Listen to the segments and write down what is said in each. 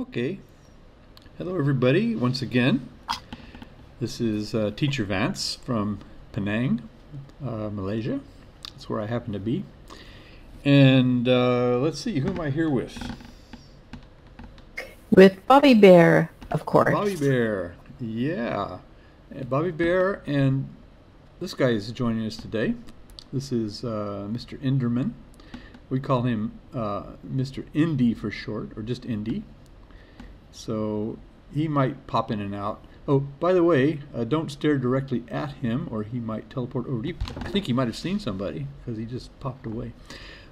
Okay, hello everybody once again. This is Teacher Vance from Penang, Malaysia. That's where I happen to be. And let's see, who am I here with? With Bobbi Bear, of course. Bobbi Bear, yeah. Bobbi Bear, and this guy is joining us today. This is Mr. Enderman. We call him Mr. Indy for short, or just Indy. So he might pop in and out. Oh, by the way, don't stare directly at him or he might teleport over to you. I think he might have seen somebody because he just popped away.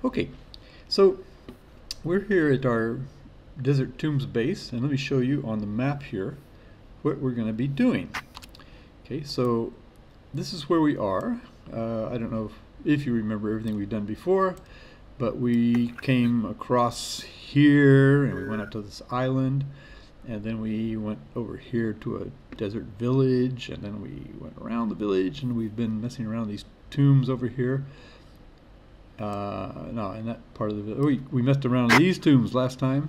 Okay, so we're here at our Desert Tombs base, and let me show you on the map here what we're going to be doing. Okay, so this is where we are. I don't know if you remember everything we've done before, but we came across here and we went up to this island. And then we went over here to a desert village, and then we went around the village, and we've been messing around these tombs over here. No, in that part of the village. We messed around these tombs last time,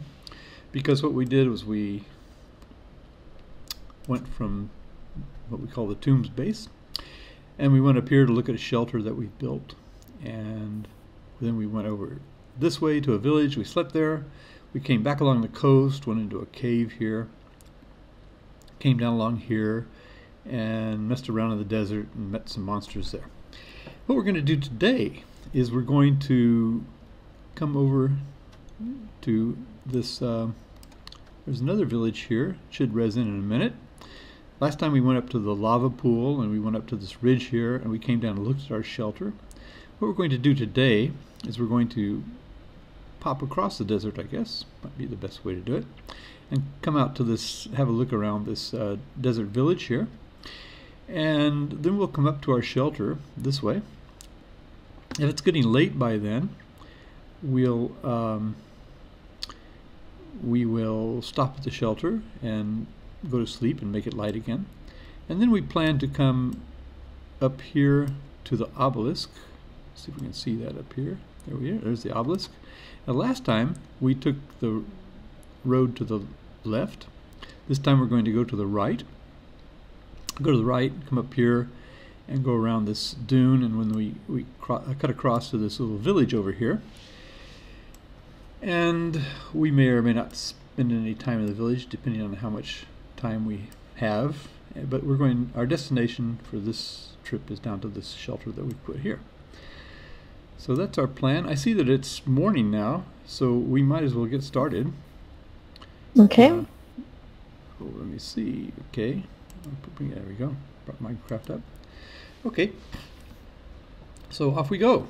because what we did was we went from what we call the tombs base, and we went up here to look at a shelter that we built. And then we went over this way to a village. We slept there. We came back along the coast, went into a cave here, came down along here, and messed around in the desert and met some monsters there. What we're going to do today is we're going to come over to this, there's another village here, should res in a minute. Last time we went up to the lava pool, and we went up to this ridge here, and we came down and looked at our shelter. What we're going to do today is we're going to pop across the desert, I guess, might be the best way to do it, and come out to this, have a look around this desert village here, and then we'll come up to our shelter this way. If it's getting late by then, we'll we will stop at the shelter and go to sleep and make it light again, and then we plan to come up here to the obelisk. Let's see if we can see that up here. There we are, there's the obelisk. Now last time we took the road to the left. This time we're going to go to the right. Go to the right, come up here, and go around this dune, and when we cut across to this little village over here. And we may or may not spend any time in the village, depending on how much time we have. But we're going, our destination for this trip is down to this shelter that we put here. So that's our plan. I see that it's morning now, so we might as well get started. Okay. Oh, let me see. Okay. There we go. Brought Minecraft up. Okay. So off we go.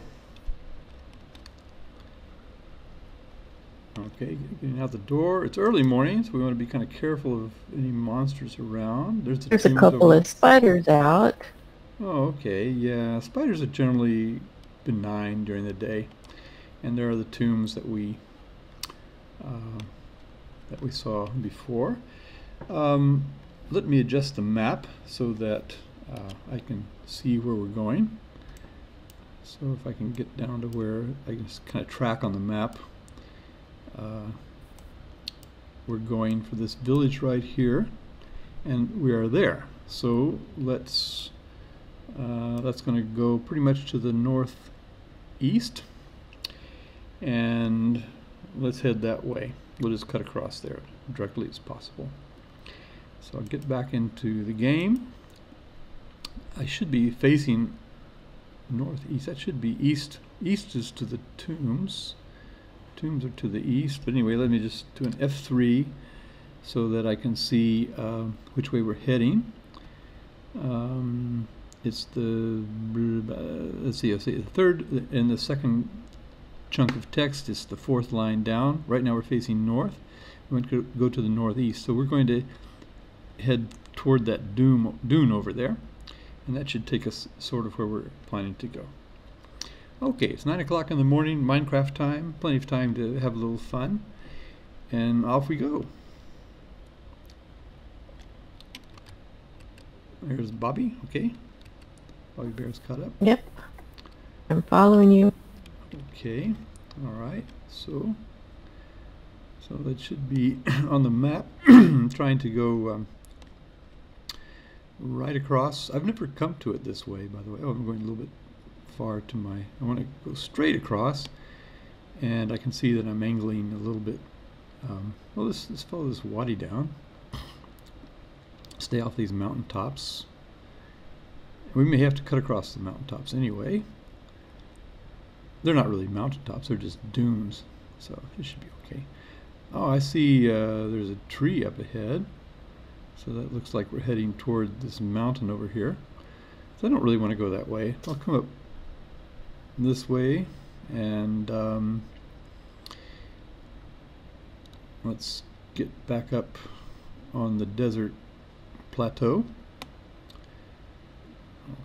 Okay, getting out the door. It's early morning, so we want to be kind of careful of any monsters around. There's a couple of spiders out. Oh, okay. Yeah, spiders are generally benign during the day, and there are the tombs that we saw before. Let me adjust the map so that I can see where we're going. So if I can get down to where I can just kind of track on the map, we're going for this village right here, and we are there. So let's that's going to go pretty much to the northeast, and let's head that way. We'll just cut across there directly as possible. So I'll get back into the game. I should be facing northeast. That should be east. East is to the tombs. Tombs are to the east. But anyway, let me just do an F3 so that I can see which way we're heading. It's the, let's see, the third and the second chunk of text. It's the fourth line down. Right now we're facing north. We're going to go to the northeast. So we're going to head toward that dune over there. And that should take us sort of where we're planning to go. Okay, it's 9 o'clock in the morning, Minecraft time. Plenty of time to have a little fun. And off we go. There's Bobbi, okay. Bobbi Bear's caught up. Yep. I'm following you. Okay. All right. So So that should be on the map. Trying to go right across. I've never come to it this way, by the way. Oh, I'm going a little bit far to my... I want to go straight across. And I can see that I'm angling a little bit. Well, let's follow this wadi down. Stay off these mountaintops. We may have to cut across the mountaintops anyway. They're not really mountaintops, they're just dunes. So it should be okay. Oh, I see there's a tree up ahead. So that looks like we're heading toward this mountain over here. So I don't really want to go that way. I'll come up this way and let's get back up on the desert plateau.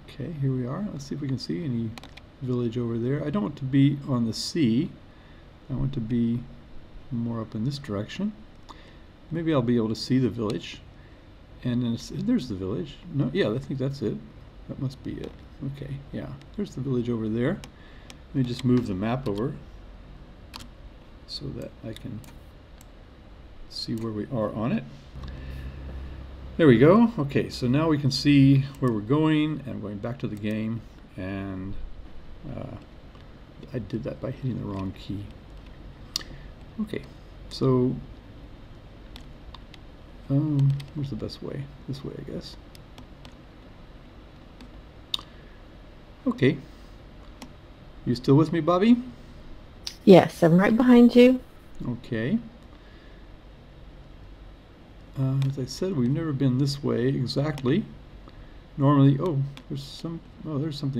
Okay, here we are. Let's see if we can see any village over there. I don't want to be on the sea. I want to be more up in this direction. Maybe I'll be able to see the village. And then there's the village. No, yeah, I think that's it. That must be it. Okay, yeah, there's the village over there. Let me just move the map over so that I can see where we are on it. There we go. Okay, so now we can see where we're going, and I'm going back to the game, and I did that by hitting the wrong key. Okay, so where's the best way? This way, I guess. Okay. You still with me, Bobbi? Yes, I'm right behind you. Okay. As I said, we've never been this way exactly. Normally, oh, there's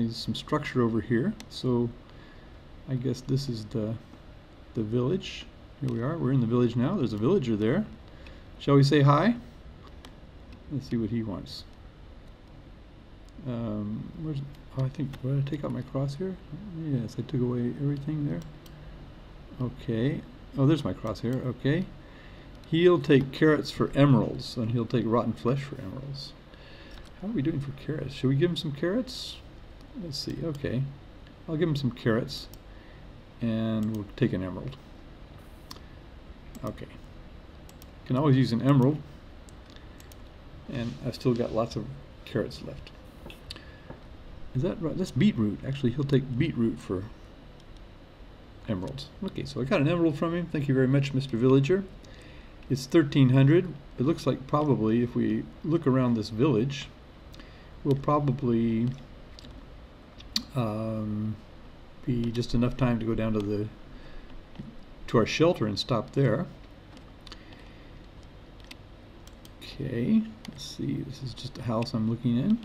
some structure over here. So I guess this is the village. Here we are. We're in the village now. There's a villager there. Shall we say hi? Let's see what he wants. Where's? Oh, I think, did I take out my crosshair? Yes, I took away everything there. Okay. Oh, there's my crosshair. Okay. He'll take carrots for emeralds, and he'll take rotten flesh for emeralds. How are we doing for carrots? Should we give him some carrots? Let's see. Okay, I'll give him some carrots, and we'll take an emerald. Okay, can always use an emerald, and I've still got lots of carrots left. Is that right? That's beetroot. Actually, he'll take beetroot for emeralds. Okay, so I got an emerald from him. Thank you very much, Mr. Villager. It's 1300. It looks like probably if we look around this village, we'll probably be just enough time to go down to our shelter and stop there. Okay, let's see. This is just a house I'm looking in.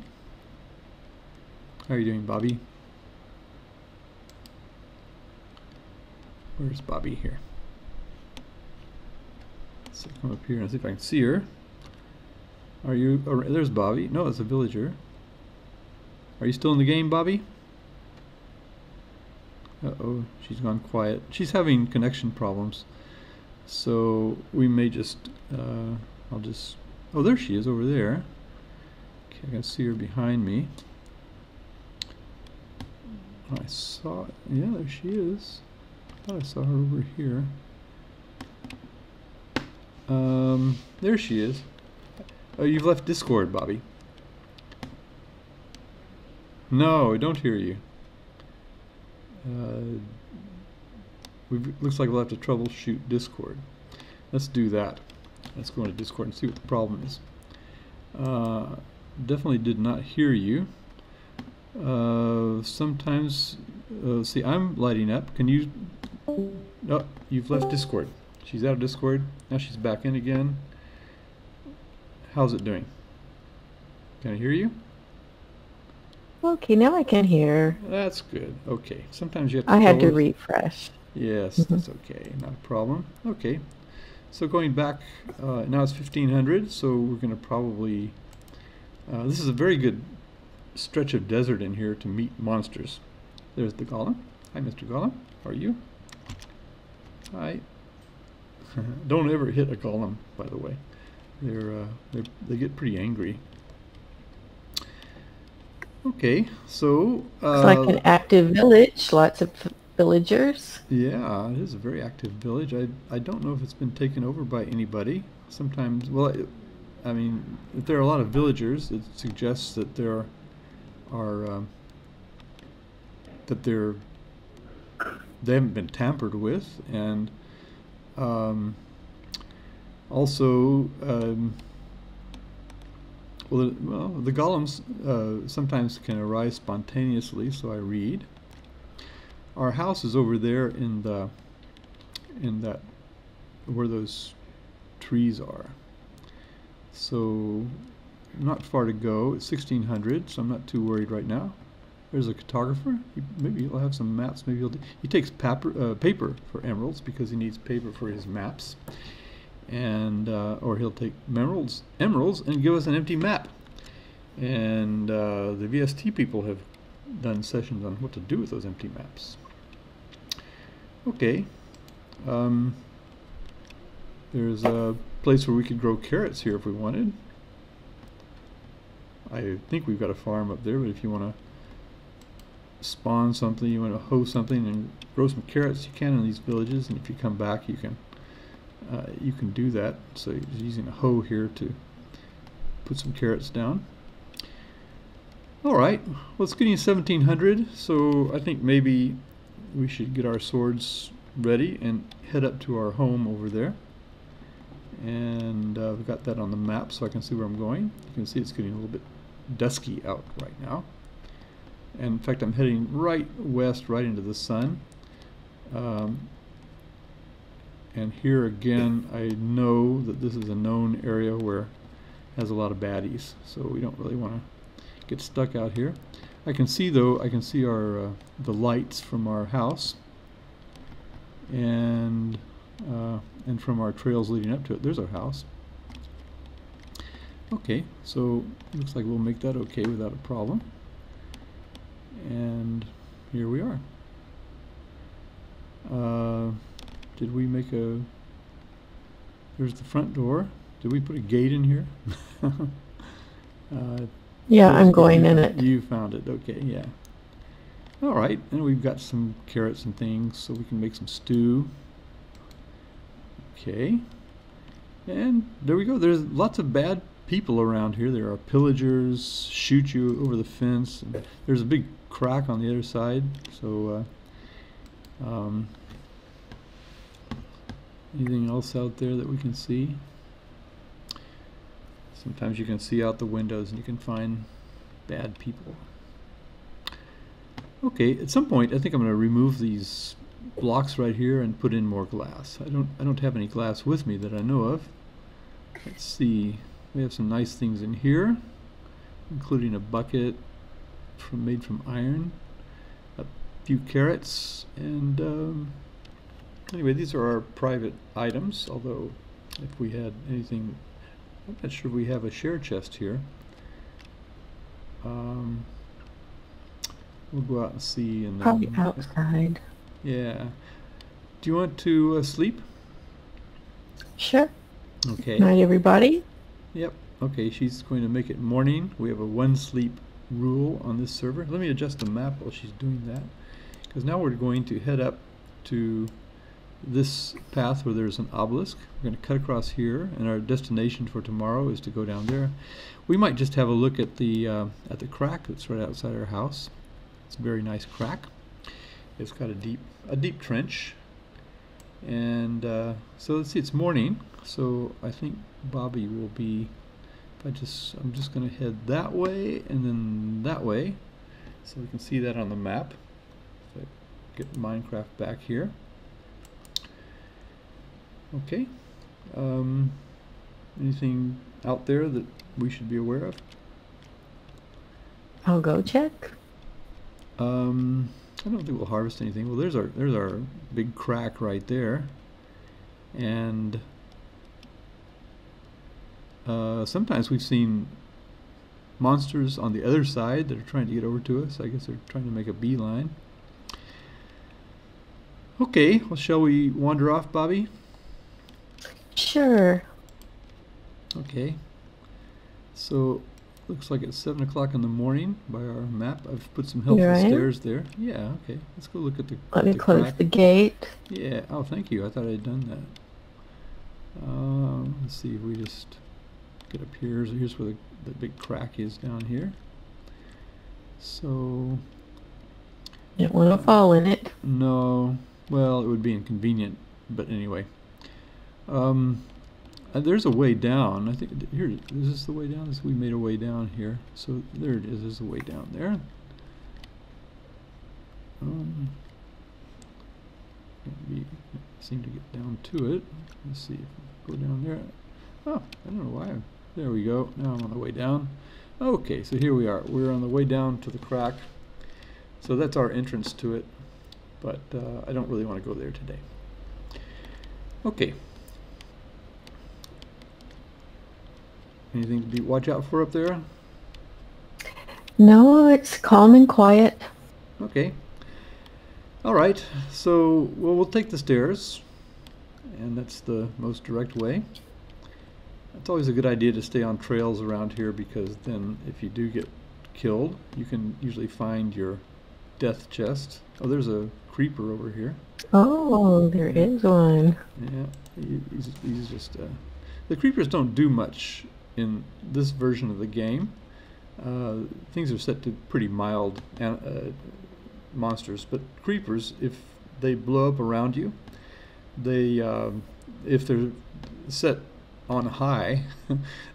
How are you doing, Bobbi? Where's Bobbi here? So come up here and see if I can see her. Are you? Oh, there's Bobbi. No, it's a villager. Are you still in the game, Bobbi? Uh-oh, she's gone quiet. She's having connection problems, so we may just. I'll just. Oh, there she is over there. Okay, I can see her behind me. I saw. Yeah, there she is. I thought I saw her over here. There she is. Oh, you've left Discord, Bobbi. No, I don't hear you. Looks like we'll have to troubleshoot Discord. Let's do that. Let's go into Discord and see what the problem is. Definitely did not hear you. Sometimes, see, I'm lighting up. Can you... Oh, you've left Discord. She's out of Discord. Now she's back in again. How's it doing? Can I hear you? Okay, now I can hear. That's good. Okay. Sometimes you have to... I had to refresh. Yes, that's okay. Not a problem. Okay. So going back, now it's 1500, so we're going to probably... this is a very good stretch of desert in here to meet monsters. There's the golem. Hi, Mr. Golem. How are you? Hi. Don't ever hit a golem, by the way. They get pretty angry. Okay, so... it's like an active village. Lots of villagers. Yeah, it is a very active village. I don't know if it's been taken over by anybody. Sometimes, well, I mean, if there are a lot of villagers, it suggests that there are they haven't been tampered with, and also well, the golems sometimes can arise spontaneously, so I read. Our house is over there in the where those trees are. So not far to go. It's 1600, so I'm not too worried right now. There's a cartographer. Maybe he'll have some maps. Maybe he'll he takes paper for emeralds because he needs paper for his maps. And or he'll take emeralds and give us an empty map. And the VST people have done sessions on what to do with those empty maps. Okay, there's a place where we could grow carrots here if we wanted. I think we've got a farm up there, but if you want to spawn something, you want to hoe something and grow some carrots, you can in these villages. And if you come back, you can do that. So using a hoe here to put some carrots down. All right, well, it's getting 1700, so I think maybe we should get our swords ready and head up to our home over there. And I've got that on the map so I can see where I'm going. You can see it's getting a little bit dusky out right now. And in fact, I'm heading right west, right into the sun. And here again, I know that this is a known area where it has a lot of baddies, so we don't really want to get stuck out here. I can see, though, I can see our the lights from our house and from our trails leading up to it. There's our house. Okay, so looks like we'll make that okay without a problem. And here we are. Did we make a... There's the front door. Did we put a gate in here? Yeah, I'm going in it. You found it. Okay, yeah. All right, and we've got some carrots and things, so we can make some stew. Okay. And there we go. There's lots of bad people around here. There are pillagers, shoot you over the fence. And there's a big crack on the other side, so... anything else out there that we can see? Sometimes you can see out the windows and you can find bad people. Okay, at some point I think I'm going to remove these blocks right here and put in more glass. I don't have any glass with me that I know of. Let's see. We have some nice things in here, including a bucket made from iron, a few carrots, and anyway, these are our private items, although if we had anything... I'm not sure we have a share chest here. We'll go out and see. And probably outside. Yeah. Do you want to sleep? Sure. Okay. Good night, everybody. Yep. Okay, she's going to make it morning. We have a one sleep rule on this server. Let me adjust the map while she's doing that, because now we're going to head up to this path where there's an obelisk. We're going to cut across here, and our destination for tomorrow is to go down there. We might just have a look at the crack that's right outside our house. It's a very nice crack. It's got a deep trench, and so let's see. It's morning, so I think Bobbi will be... I'm just going to head that way and then that way, so we can see that on the map. So get Minecraft back here. Okay, anything out there that we should be aware of? I'll go check. I don't think we'll harvest anything. Well, there's our big crack right there, and sometimes we've seen monsters on the other side that are trying to get over to us. I guess they're trying to make a beeline. Okay, well, shall we wander off, Bobbi? Sure. Okay, so Looks like it's 7 o'clock in the morning by our map. I've put some helpful stairs there. Yeah, okay. Let's go look at the Let me close the gate. Yeah. Oh, thank you. I thought I'd done that. Let's see if we just get up here. So here's where the big crack is down here. So... you don't want to fall in it. No. Well, it would be inconvenient. But anyway. There's a way down. I think here is this the way down. This we made a way down here. So there it is. There's a way down there. We seem to get down to it. Let's see. If we go down there. Oh, I don't know why. There we go. Now I'm on the way down. Okay, so here we are. We're on the way down to the crack. So that's our entrance to it. But I don't really want to go there today. Okay. Anything to be watch out for up there? No, it's calm and quiet. Okay. All right. So, well, we'll take the stairs, and that's the most direct way. It's always a good idea to stay on trails around here because then, if you do get killed, you can usually find your death chest. Oh, there's a creeper over here. Oh, there is one. Yeah, he's just. The creepers don't do much in this version of the game. Things are set to pretty mild monsters, but creepers, if they blow up around you, they if they're set on high,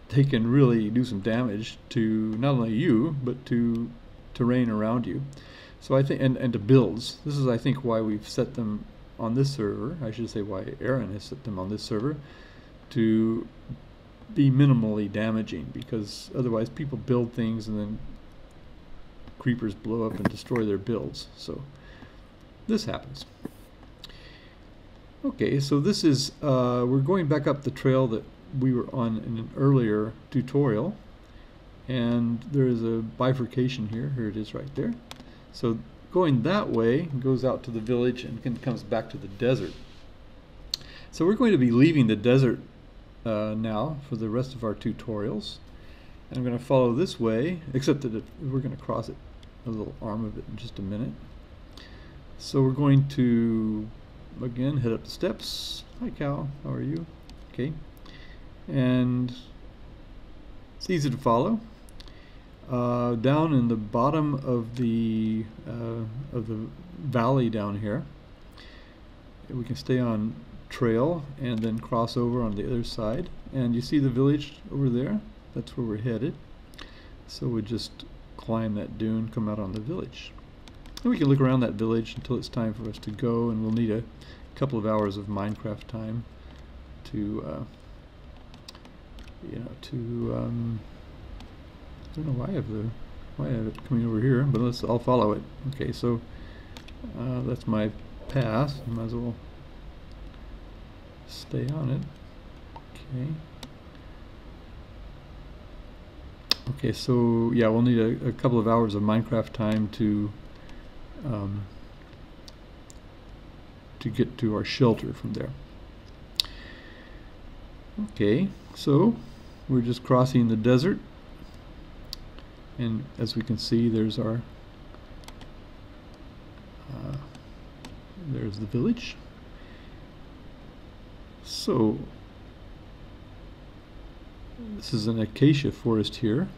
they can really do some damage to not only you but to terrain around you. So I think and to builds. This is I think why we've set them on this server. I should say why Aaron has set them on this server to be minimally damaging, because otherwise people build things and then creepers blow up and destroy their builds. So this happens. Okay, so this is we're going back up the trail that we were on in an earlier tutorial, and there is a bifurcation here. Here it is right there. So going that way goes out to the village and then comes back to the desert. So we're going to be leaving the desert now for the rest of our tutorials, and I'm going to follow this way, except that we're going to cross it, a little arm of it, in just a minute. So we're going to again head up the steps. Hi Cal, how are you? Okay, and it's easy to follow. Down in the bottom of the valley down here, we can stay on trail and then cross over on the other side, and you see the village over there. That's where we're headed. So we just climb that dune, come out on the village, and we can look around that village until it's time for us to go, and we'll need a couple of hours of Minecraft time to I don't know why I have it coming over here, but I'll follow it. Okay, so that's my path. I might as well stay on it. Okay. Okay, so yeah, we'll need a couple of hours of Minecraft time to get to our shelter from there. Okay, so we're just crossing the desert, and as we can see, there's our there's the village. So, this is an acacia forest here.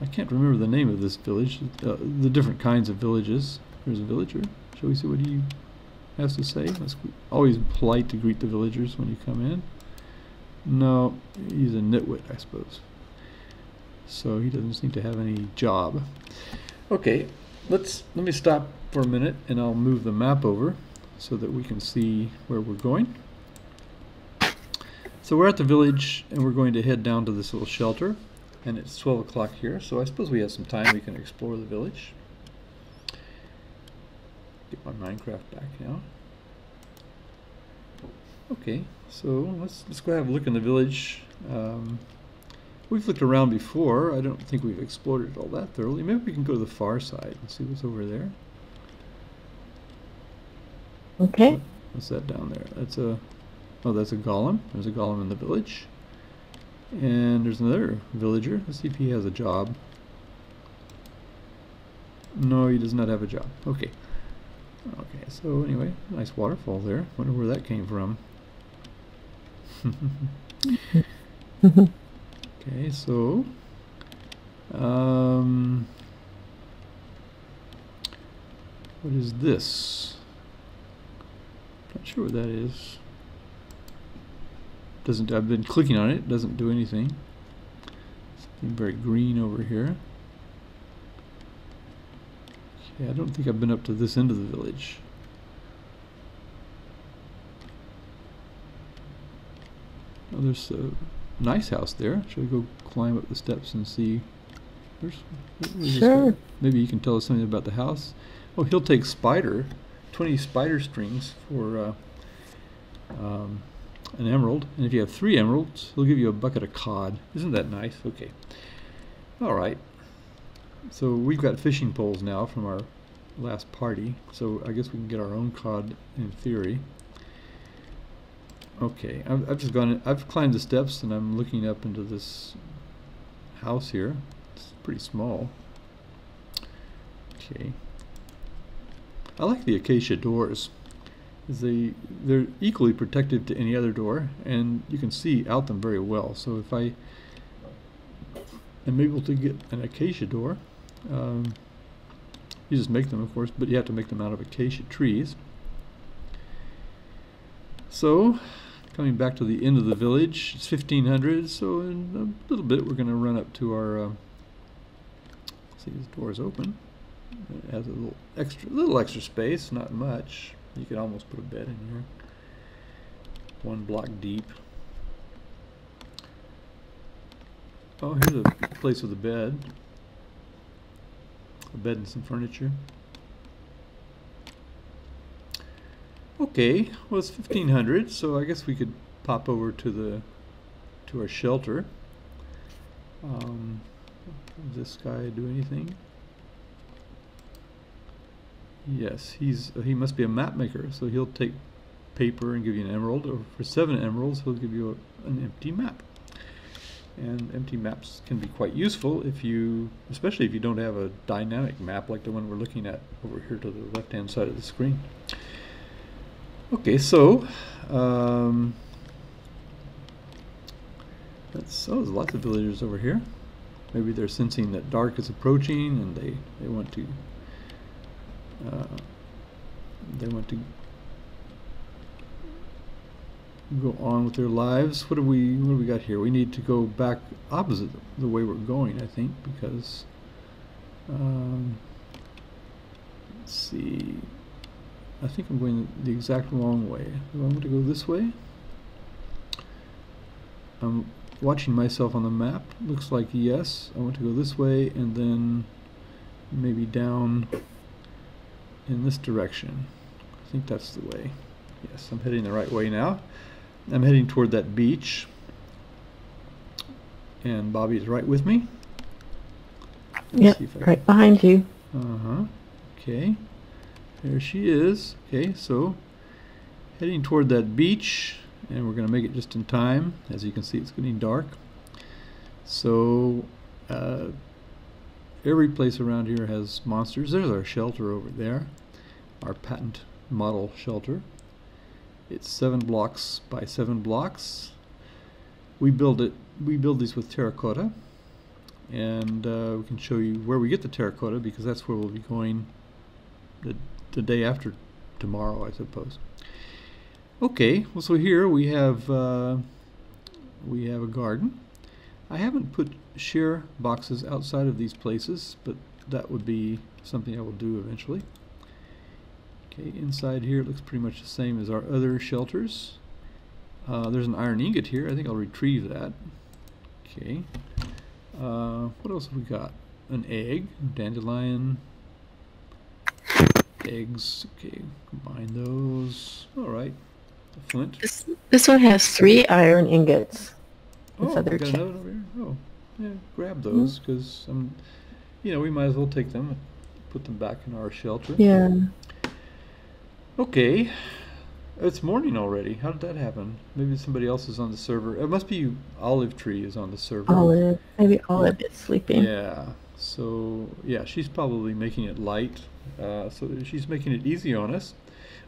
I can't remember the name of this village, the different kinds of villages. Here's a villager. Shall we see what he has to say? It's always polite to greet the villagers when you come in. No, he's a nitwit, I suppose. So he doesn't seem to have any job. Okay, let me stop for a minute, and I'll move the map over so that we can see where we're going. So we're at the village, and we're going to head down to this little shelter, and it's 12 o'clock here, so I suppose we have some time. We can explore the village. Get my Minecraft back now. Okay, so let's go have a look in the village. We've looked around before. I don't think we've explored it all that thoroughly. Maybe we can go to the far side and see what's over there. Okay. What's that down there? That's a golem. There's a golem in the village. And there's another villager. Let's see if he has a job. No, he does not have a job. Okay. Okay, so anyway, nice waterfall there. Wonder where that came from. Okay, so what is this? Not sure what that is. Doesn't, I've been clicking on it, it doesn't do anything. Something very green over here. Okay, I don't think I've been up to this end of the village. Oh, there's a nice house there. Should we go climb up the steps and see? Sure. Maybe you can tell us something about the house. Oh, he'll take 20 spider strings for an emerald. And if you have 3 emeralds, he'll give you a bucket of cod. Isn't that nice? Okay. All right. So we've got fishing poles now from our last party. So I guess we can get our own cod in theory. Okay, I've climbed the steps and I'm looking up into this house here. It's pretty small. Okay. I like the acacia doors. They're equally protective to any other door, and you can see out them very well. So if I am able to get an acacia door, you just make them, of course, but you have to make them out of acacia trees. So, coming back to the end of the village, it's 1500, so in a little bit we're going to run up to our, see, this door is open. It has a little extra space, not much. You could almost put a bed in here, 1 block deep. Oh, here's a place with a bed and some furniture. Okay, well, it's 1500, so I guess we could pop over to our shelter. Does this guy do anything? Yes, he must be a map maker, so he'll take paper and give you an emerald, or for 7 emeralds he'll give you an empty map. And empty maps can be quite useful if you, especially if you don't have a dynamic map like the one we're looking at over here to the left-hand side of the screen. Okay, so there's lots of villagers over here. Maybe they're sensing that dark is approaching, and they want to go on with their lives. What do we got here? We need to go back opposite the way we're going, I think, because let's see. I think I'm going the exact wrong way. I'm going to go this way. I'm watching myself on the map. Looks like yes. I want to go this way and then maybe down in this direction. I think that's the way. Yes, I'm heading the right way now. I'm heading toward that beach. And Bobbi is right with me. Yep, right behind you. Uh-huh. Okay. There she is. Okay, so heading toward that beach, and we're going to make it just in time. As you can see, it's getting dark. So every place around here has monsters. There's our shelter over there, our patent model shelter. It's 7 blocks by 7 blocks. We build these with terracotta, and we can show you where we get the terracotta, because that's where we'll be going the day after tomorrow, I suppose. Okay, well, so here we have a garden. I haven't put shear boxes outside of these places, but that would be something I will do eventually. Okay, inside here it looks pretty much the same as our other shelters. There's an iron ingot here. I think I'll retrieve that. Okay. What else have we got? An egg, dandelion, eggs. Okay, combine those. All right, the flint. This one has 3 iron ingots. Oh, we got another over here. Oh, yeah, grab those, because you know, we might as well take them and put them back in our shelter. Yeah. Okay, It's morning already. How did that happen? Maybe somebody else is on the server. It must be Olive Tree is on the server. Olive. Maybe Olive is sleeping. Yeah. So, yeah, she's probably making it light. So she's making it easy on us.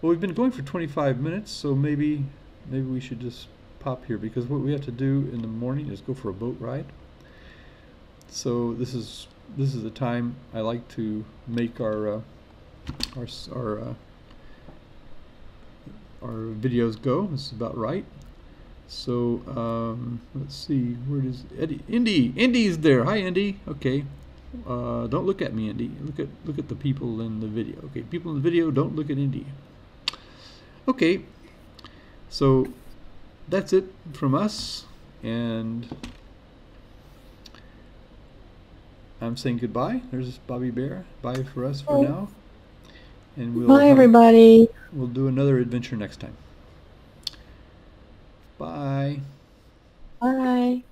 Well, we've been going for 25 minutes, so maybe we should just pop here, because what we have to do in the morning is go for a boat ride. So this is the time I like to make our videos go. This is about right. So let's see, where is Eddie? Indy! Indy's there. Hi, Indy. Okay. Don't look at me, Indy. Look at the people in the video. Okay, people in the video, don't look at Indy. Okay. So that's it from us, and I'm saying goodbye. There's Bobbi Bear. Bye for us for now. And bye, everybody. We'll do another adventure next time. Bye. Bye.